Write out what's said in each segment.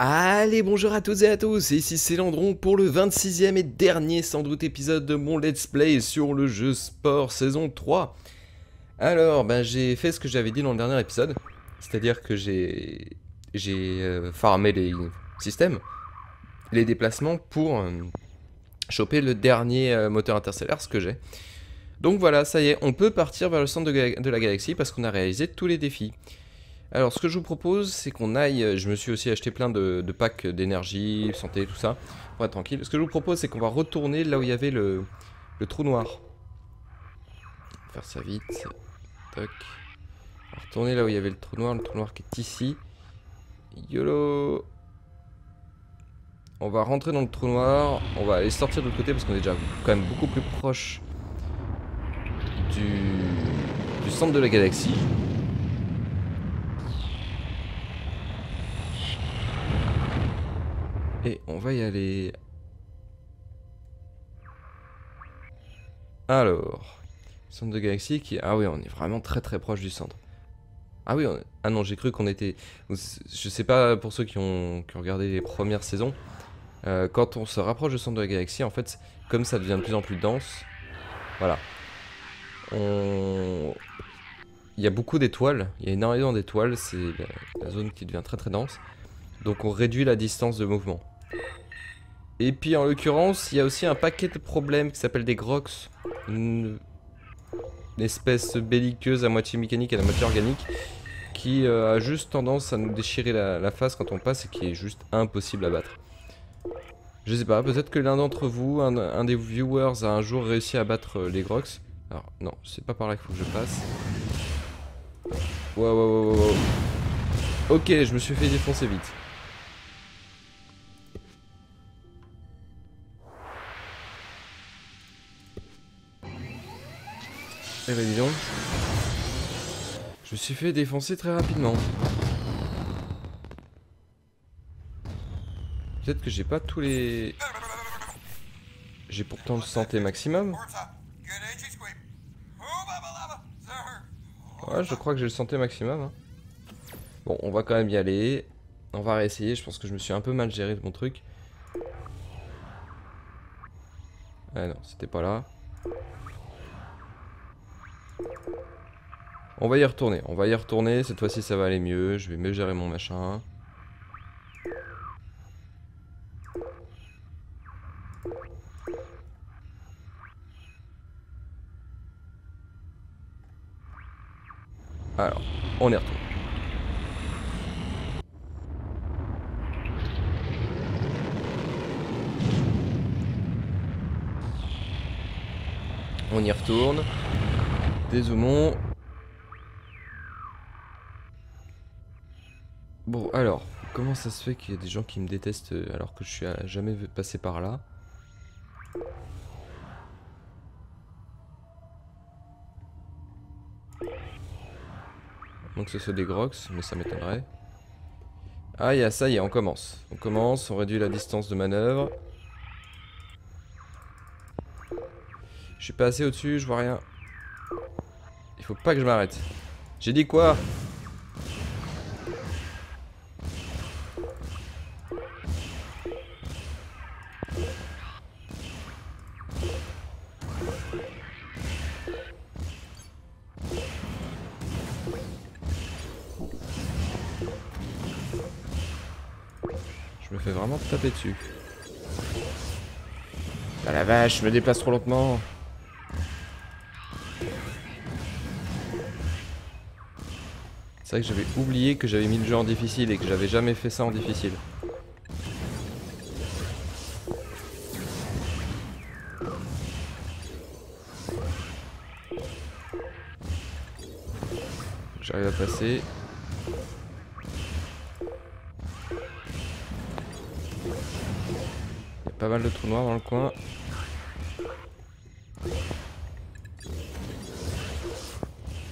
Allez, bonjour à toutes et à tous, ici Célandron pour le 26e et dernier sans doute épisode de mon Let's Play sur le jeu Spore saison 3. Alors, ben, j'ai fait ce que j'avais dit dans le dernier épisode, c'est-à-dire que j'ai farmé les systèmes, les déplacements pour choper le dernier moteur interstellaire, ce que j'ai. Donc voilà, ça y est, on peut partir vers le centre de la galaxie parce qu'on a réalisé tous les défis. Alors ce que je vous propose, c'est qu'on aille, je me suis aussi acheté plein de packs d'énergie, santé, tout ça, pour être tranquille. Ce que je vous propose, c'est qu'on va retourner là où il y avait le trou noir. Faire ça vite, toc. On va retourner là où il y avait le trou noir qui est ici. YOLO. On va rentrer dans le trou noir, on va aller sortir de l'autre côté parce qu'on est déjà quand même beaucoup plus proche du centre de la galaxie. Et on va y aller. Alors, centre de galaxie qui... Ah oui, on est vraiment très très proche du centre. Ah oui, ah non, j'ai cru qu'on était... Je sais pas pour ceux qui ont regardé les premières saisons. Quand on se rapproche du centre de la galaxie, en fait, comme ça devient de plus en plus dense, voilà. Il y a beaucoup d'étoiles, il y a énormément d'étoiles, c'est la zone qui devient très très dense. Donc on réduit la distance de mouvement. Et puis en l'occurrence, il y a aussi un paquet de problèmes qui s'appellent des Grox. Une espèce belliqueuse à moitié mécanique et à moitié organique. Qui a juste tendance à nous déchirer la face quand on passe et qui est juste impossible à battre. Je sais pas, peut-être que l'un d'entre vous, un des viewers a un jour réussi à battre les Grox. Alors non, c'est pas par là qu'il faut que je passe. Wow, wow, wow, wow. Ok, je me suis fait défoncer vite. Eh ben dis donc. Je me suis fait défoncer très rapidement. Peut-être que j'ai pas tous les... J'ai pourtant le santé maximum. Ouais, je crois que j'ai le santé maximum. Hein. Bon, on va quand même y aller. On va réessayer, je pense que je me suis un peu mal géré de mon truc. Ah non, c'était pas là. On va y retourner, cette fois-ci ça va aller mieux, je vais mieux gérer mon machin. Alors, on y retourne. On y retourne. Dézoomons. Bon alors, comment ça se fait qu'il y a des gens qui me détestent alors que je suis à jamais passé par là? Donc ce sont des Grox, mais ça m'étonnerait. Ah yeah, ça y est, on commence. On réduit la distance de manœuvre. Je suis pas assez au-dessus, je vois rien. Il faut pas que je m'arrête. J'ai dit quoi? Je me fais vraiment taper dessus. Ah la vache, je me déplace trop lentement. C'est vrai que j'avais oublié que j'avais mis le jeu en difficile et que j'avais jamais fait ça en difficile. J'arrive à passer. Il y a pas mal de trous noirs dans le coin.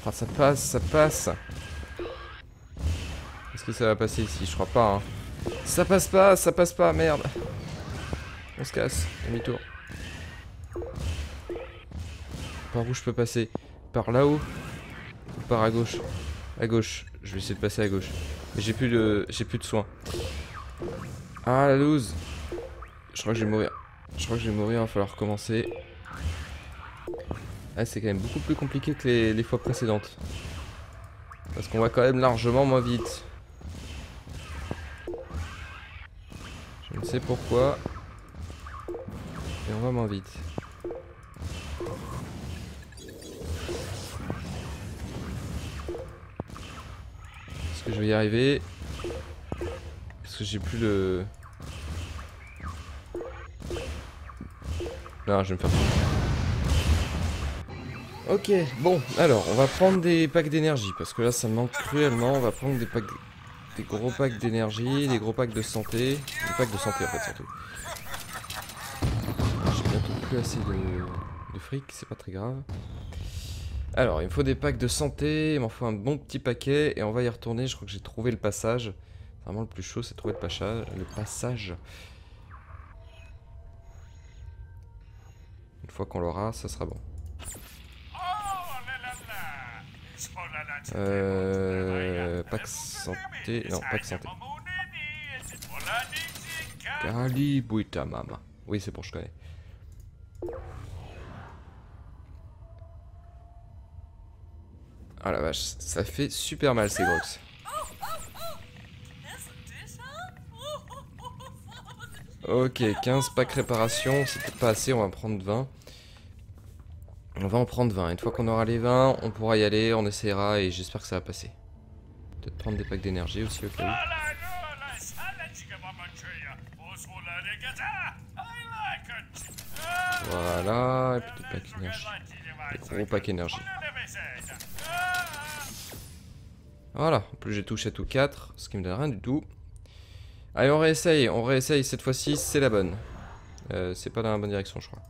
Ah, ça passe, Est-ce que ça va passer ici? Je crois pas. Hein. Ça passe pas, merde. On se casse, demi-tour. Par où je peux passer? Par là-haut? Ou par à gauche? À gauche. Je vais essayer de passer à gauche. Mais j'ai plus de soins. Ah la loose. Je crois que je vais mourir. Je crois que je vais mourir, il va falloir recommencer. Ah, c'est quand même beaucoup plus compliqué que les fois précédentes. Parce qu'on va quand même largement moins vite. Je ne sais pourquoi. Et on va moins vite. Est-ce que je vais y arriver? Parce que j'ai plus le... Non, je vais me faire... Ok, bon, alors, on va prendre des packs d'énergie, parce que là, ça me manque cruellement. On va prendre des packs... Des gros packs d'énergie, des gros packs de santé. Des packs de santé, en fait, surtout. J'ai bientôt plus assez de fric, c'est pas très grave. Alors, il me faut des packs de santé, il m'en faut un bon petit paquet, et on va y retourner. Je crois que j'ai trouvé le passage. Vraiment, le plus chaud, c'est trouver le passage. Une fois qu'on l'aura, ça sera bon. Pack santé... Non, pack santé. Kalibuitamama. Oui, c'est bon, je connais. Ah la vache, ça fait super mal ces Grox. Ok, 15 packs réparation, c'est peut-être pas assez, on va en prendre 20. On va en prendre 20, une fois qu'on aura les 20, on pourra y aller, on essaiera et j'espère que ça va passer. Peut-être prendre des packs d'énergie aussi au cas où. Voilà, et puis des packs d'énergie. Des gros packs d'énergie. Voilà, en plus j'ai touché à tout 4, ce qui me donne rien du tout. Allez, on réessaye, cette fois-ci c'est la bonne. C'est pas dans la bonne direction, je crois.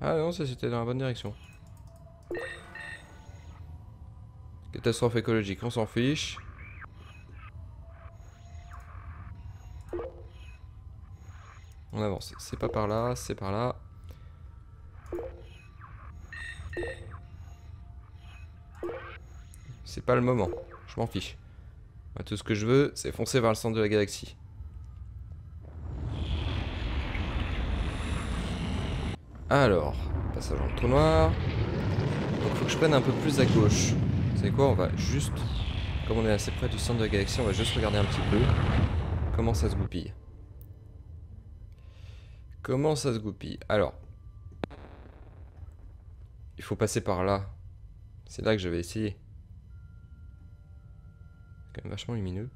Ah non, ça c'était dans la bonne direction. Catastrophe écologique, on s'en fiche. On avance, c'est pas par là, c'est par là. C'est pas le moment, je m'en fiche. Tout ce que je veux, c'est foncer vers le centre de la galaxie. Alors, passage en trou noir. Donc faut que je prenne un peu plus à gauche. Vous savez quoi, on va juste... Comme on est assez près du centre de la galaxie, on va juste regarder un petit peu comment ça se goupille. Comment ça se goupille? Alors... Il faut passer par là. C'est là que je vais essayer. Quand même vachement lumineux.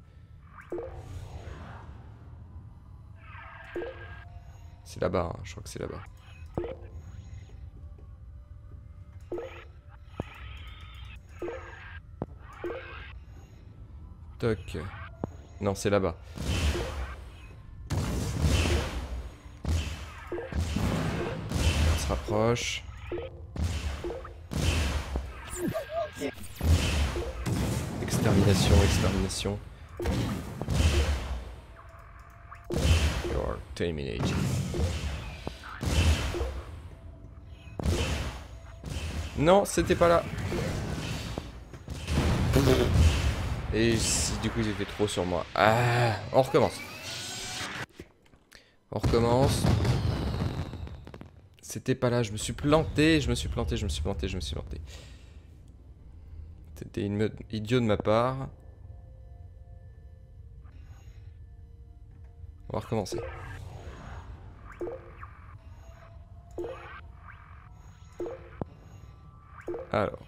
C'est là-bas, hein. Je crois que c'est là-bas. Toc. Non, c'est là-bas. On se rapproche. Extermination, extermination. You're terminated. Non, c'était pas là. Et si du coup j'ai fait trop sur moi. Ah, on recommence. On recommence. C'était pas là, je me suis planté, je me suis planté, je me suis planté, je me suis planté. C'était idiot de ma part. On va recommencer. Alors.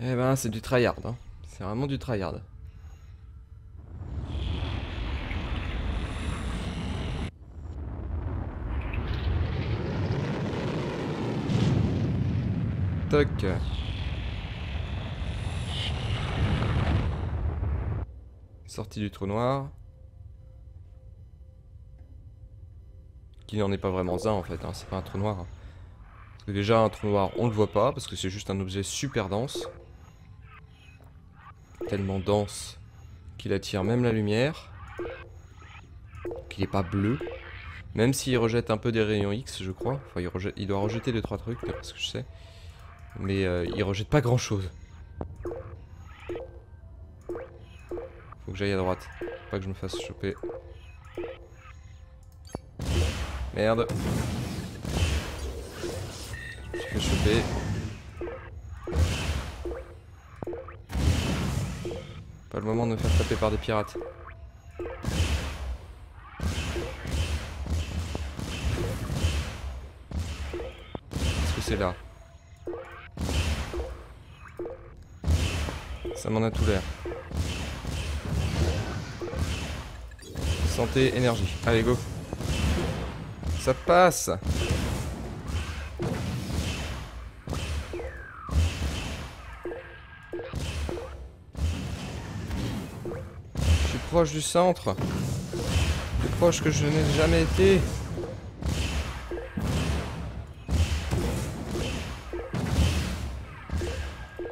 Eh ben c'est du tryhard, hein. C'est vraiment du tryhard. Toc. Sortie du trou noir. Qui n'en est pas vraiment un en fait, hein. C'est pas un trou noir. Hein. Parce que déjà un trou noir on le voit pas parce que c'est juste un objet super dense. Tellement dense qu'il attire même la lumière. Qu'il est pas bleu. Même s'il rejette un peu des rayons X je crois. Enfin il doit rejeter 2-3 trucs parce que je sais. Mais il rejette pas grand chose. Faut que j'aille à droite. Pas que je me fasse choper. Merde. Je me fais choper. Pas le moment de me faire taper par des pirates. Est-ce que c'est là? Ça m'en a tout l'air. Santé, énergie. Allez, go. Ça passe. Je suis proche du centre. Plus proche que je n'ai jamais été.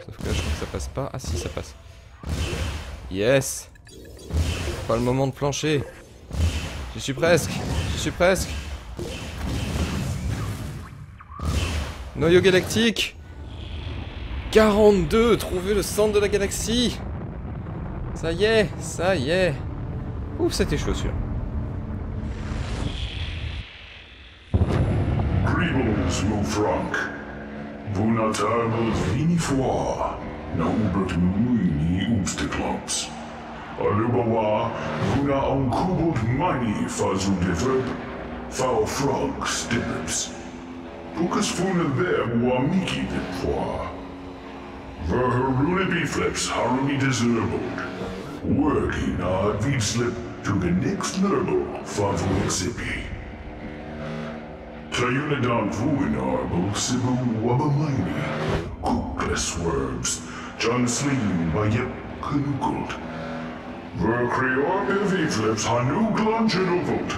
Sauf que là, je crois que ça passe pas. Ah si, ça passe. Yes. Pas le moment de plancher. J'y suis presque. J'y suis presque. Noyau galactique 42, trouver le centre de la galaxie. Ça y est, ça y est. Ouf, c'était chaussure. Greetings, Moufrank. Bunatarbels vinifua, naubert muini obstaclops. Alubawa, vuna ankubut mani fazudefep, faufrank stips. Pukas funa there wamiki de poa. Verharune beflips haruni deserved. Working a slip to the next level favu exhibi. Trayunadon vuin arbol sibu wabamini. Cookless words. John Sling by yep canukled. Vercreor beflips hanu glangenovot.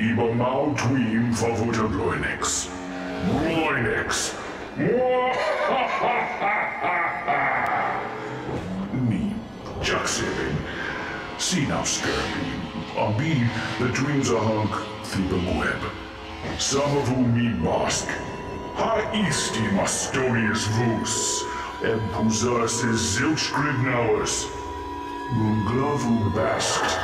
Iba mau twim favuta gloinex. Roinex. Me, Jack Saving. See now, Scurvy. A bee that dreams a hunk through the web. Some of whom me mask. Ha easti mastonius vus. Empuzars is zilch gribnowers. Munglavu bast.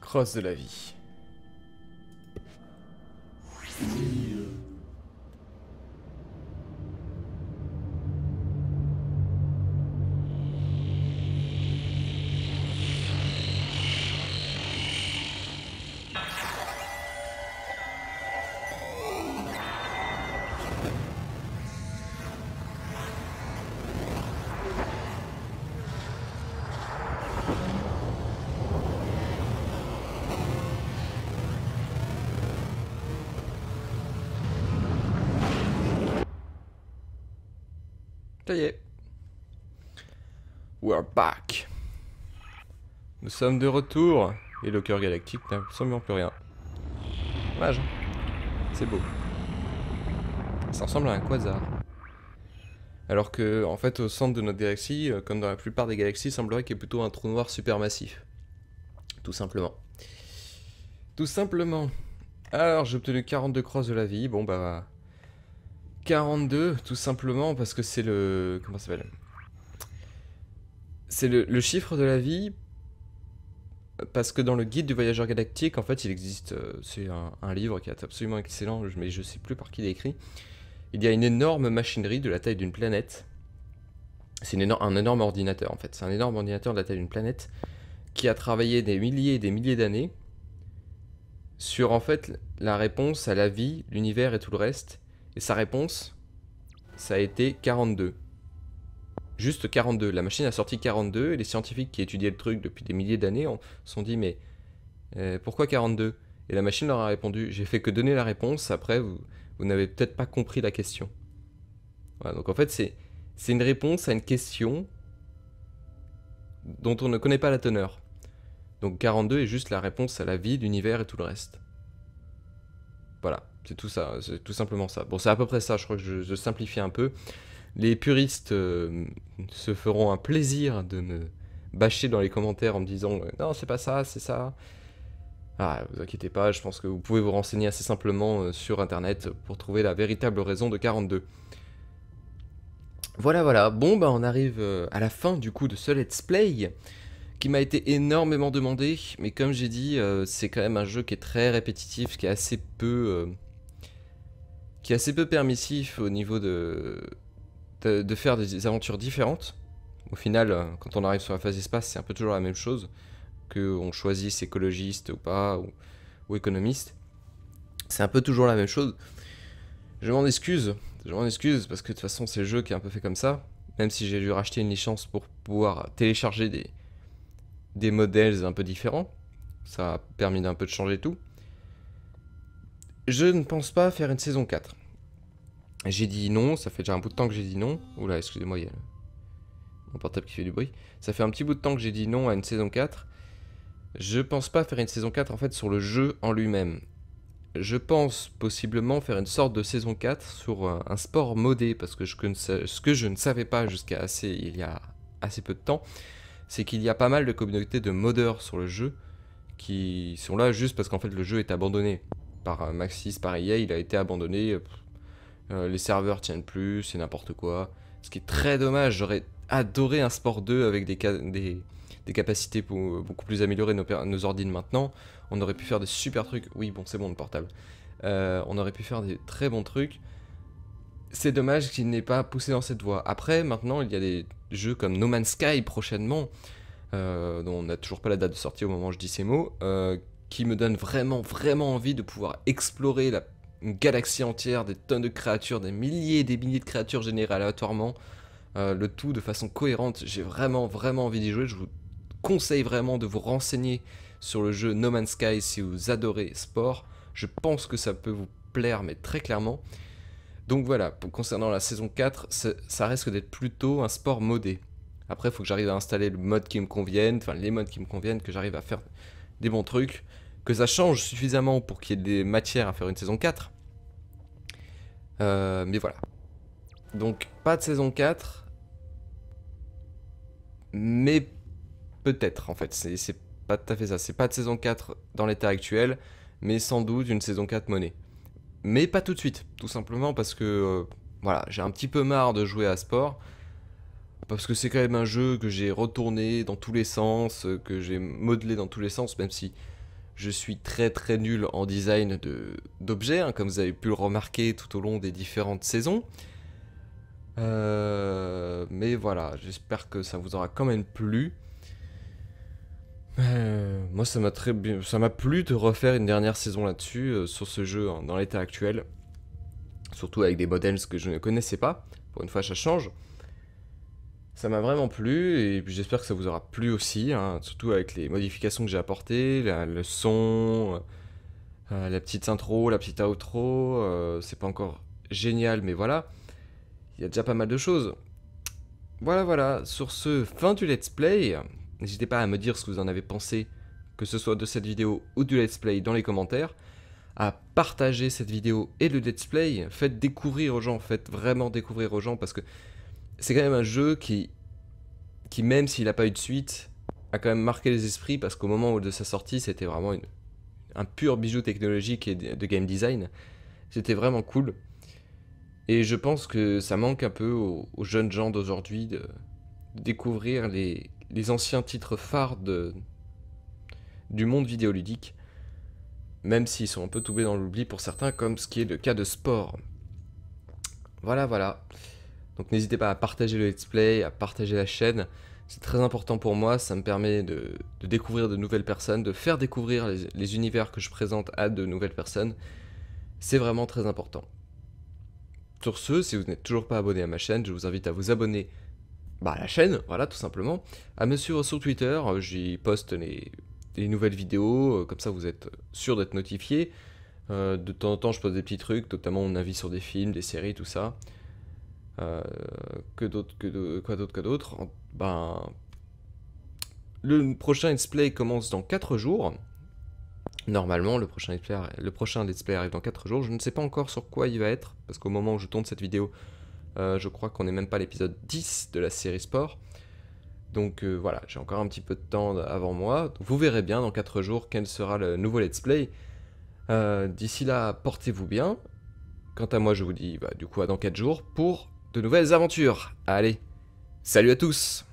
Cross de la vie. We're back. Nous sommes de retour et le cœur galactique n'a absolument plus rien. Dommage. C'est beau. Ça ressemble à un quasar. Alors que, en fait, au centre de notre galaxie, comme dans la plupart des galaxies, il semblerait qu'il y ait plutôt un trou noir supermassif. Tout simplement. Tout simplement. Alors, j'ai obtenu 42 crosses de la vie. Bon, bah... 42, tout simplement, parce que c'est le... Comment ça s'appelle ? C'est le chiffre de la vie Parce que dans le guide du voyageur galactique, en fait, il existe, c'est un livre qui est absolument excellent, mais je ne sais plus par qui il est écrit. Il y a une énorme machinerie de la taille d'une planète. C'est un énorme ordinateur, en fait. C'est un énorme ordinateur de la taille d'une planète qui a travaillé des milliers et des milliers d'années sur, en fait, la réponse à la vie, l'univers et tout le reste. Et sa réponse, ça a été 42. Juste 42. La machine a sorti 42 et les scientifiques qui étudiaient le truc depuis des milliers d'années se sont dit mais pourquoi 42? Et la machine leur a répondu j'ai fait que donner la réponse, après vous n'avez peut-être pas compris la question. Voilà, donc en fait c'est une réponse à une question dont on ne connaît pas la teneur. Donc 42 est juste la réponse à la vie, l'univers et tout le reste. Voilà, c'est tout ça, c'est tout simplement ça. Bon, c'est à peu près ça, je crois que je simplifie un peu. Les puristes se feront un plaisir de me bâcher dans les commentaires en me disant « Non, c'est pas ça, c'est ça ». Ah, vous inquiétez pas, je pense que vous pouvez vous renseigner assez simplement sur internet pour trouver la véritable raison de 42. Voilà, voilà. Bon, bah on arrive à la fin du coup de ce Let's Play qui m'a été énormément demandé. Mais comme j'ai dit, c'est quand même un jeu qui est très répétitif, qui est assez peu... permissif au niveau de faire des aventures différentes. Au final, quand on arrive sur la phase espace, c'est un peu toujours la même chose, qu'on choisisse écologiste ou pas, ou économiste. C'est un peu toujours la même chose. Je m'en excuse, parce que de toute façon, c'est le jeu qui est un peu fait comme ça, même si j'ai dû racheter une licence pour pouvoir télécharger des modèles un peu différents. Ça a permis d'un peu de changer tout. Je ne pense pas faire une saison 4. J'ai dit non, ça fait déjà un bout de temps que j'ai dit non. Oula, excusez-moi, il y a mon portable qui fait du bruit. Ça fait un petit bout de temps que j'ai dit non à une saison 4. Je pense pas faire une saison 4 en fait sur le jeu en lui-même. Je pense possiblement faire une sorte de saison 4 sur un sport modé, parce que ce que je ne savais pas il y a assez peu de temps, c'est qu'il y a pas mal de communautés de modeurs sur le jeu qui sont là juste parce qu'en fait le jeu est abandonné. Par Maxis, par EA, il a été abandonné. Les serveurs tiennent plus, c'est n'importe quoi. Ce qui est très dommage, j'aurais adoré un Spore 2 avec des capacités pour beaucoup plus améliorer nos ordines maintenant. On aurait pu faire des super trucs. Oui, bon, c'est bon le portable. On aurait pu faire des très bons trucs. C'est dommage qu'il n'ait pas poussé dans cette voie. Après, maintenant, il y a des jeux comme No Man's Sky prochainement, dont on n'a toujours pas la date de sortie au moment où je dis ces mots, qui me donne vraiment, vraiment envie de pouvoir explorer une galaxie entière, des tonnes de créatures, des milliers et des milliers de créatures générées aléatoirement, le tout de façon cohérente. J'ai vraiment, vraiment envie d'y jouer. Je vous conseille vraiment de vous renseigner sur le jeu No Man's Sky si vous adorez Spore. Je pense que ça peut vous plaire, mais très clairement. Donc voilà, concernant la saison 4, ça risque d'être plutôt un Spore modé. Après, il faut que j'arrive à installer le mode qui me convienne, enfin les modes qui me conviennent, que j'arrive à faire des bons trucs, que ça change suffisamment pour qu'il y ait des matières à faire une saison 4. Mais voilà. Donc, pas de saison 4. Mais peut-être, en fait. C'est pas tout à fait ça. C'est pas de saison 4 dans l'état actuel, mais sans doute une saison 4 monnaie. Mais pas tout de suite, tout simplement parce que, voilà, j'ai un petit peu marre de jouer à Spore. Parce que c'est quand même un jeu que j'ai retourné dans tous les sens, que j'ai modelé dans tous les sens, même si... je suis très très nul en design d'objets, hein, comme vous avez pu le remarquer tout au long des différentes saisons. Mais voilà, j'espère que ça vous aura quand même plu. Moi ça m'a plu de refaire une dernière saison là-dessus, sur ce jeu, hein, dans l'état actuel. Surtout avec des modèles que je ne connaissais pas, pour une fois ça change. Ça m'a vraiment plu, et puis j'espère que ça vous aura plu aussi, hein, surtout avec les modifications que j'ai apportées, le son, la petite intro, la petite outro, c'est pas encore génial, mais voilà, il y a déjà pas mal de choses. Voilà, voilà, sur ce, fin du Let's Play, n'hésitez pas à me dire ce que vous en avez pensé, que ce soit de cette vidéo ou du Let's Play dans les commentaires, à partager cette vidéo et le Let's Play, faites découvrir aux gens, faites vraiment découvrir aux gens, parce que c'est quand même un jeu qui même s'il n'a pas eu de suite, a quand même marqué les esprits, parce qu'au moment de sa sortie, c'était vraiment un pur bijou technologique et de game design. C'était vraiment cool. Et je pense que ça manque un peu aux jeunes gens d'aujourd'hui de découvrir les anciens titres phares du monde vidéoludique, même s'ils sont un peu tombés dans l'oubli pour certains, comme ce qui est le cas de Spore. Voilà, voilà. Donc n'hésitez pas à partager le let's play, à partager la chaîne. C'est très important pour moi, ça me permet de découvrir de nouvelles personnes, de faire découvrir les univers que je présente à de nouvelles personnes. C'est vraiment très important. Sur ce, si vous n'êtes toujours pas abonné à ma chaîne, je vous invite à vous abonner à la chaîne, voilà, tout simplement. À me suivre sur Twitter, j'y poste les nouvelles vidéos, comme ça vous êtes sûr d'être notifié. De temps en temps, je poste des petits trucs, notamment mon avis sur des films, des séries, tout ça. Quoi d'autre. Ben, le prochain let's play commence dans 4 jours. Normalement, le prochain let's play arrive dans 4 jours. Je ne sais pas encore sur quoi il va être, parce qu'au moment où je tourne cette vidéo, je crois qu'on n'est même pas à l'épisode 10 de la série Spore. Donc voilà, j'ai encore un petit peu de temps avant moi. Donc, vous verrez bien dans 4 jours quel sera le nouveau let's play. D'ici là, portez-vous bien. Quant à moi, je vous dis du coup à dans 4 jours pour de nouvelles aventures. Allez, salut à tous!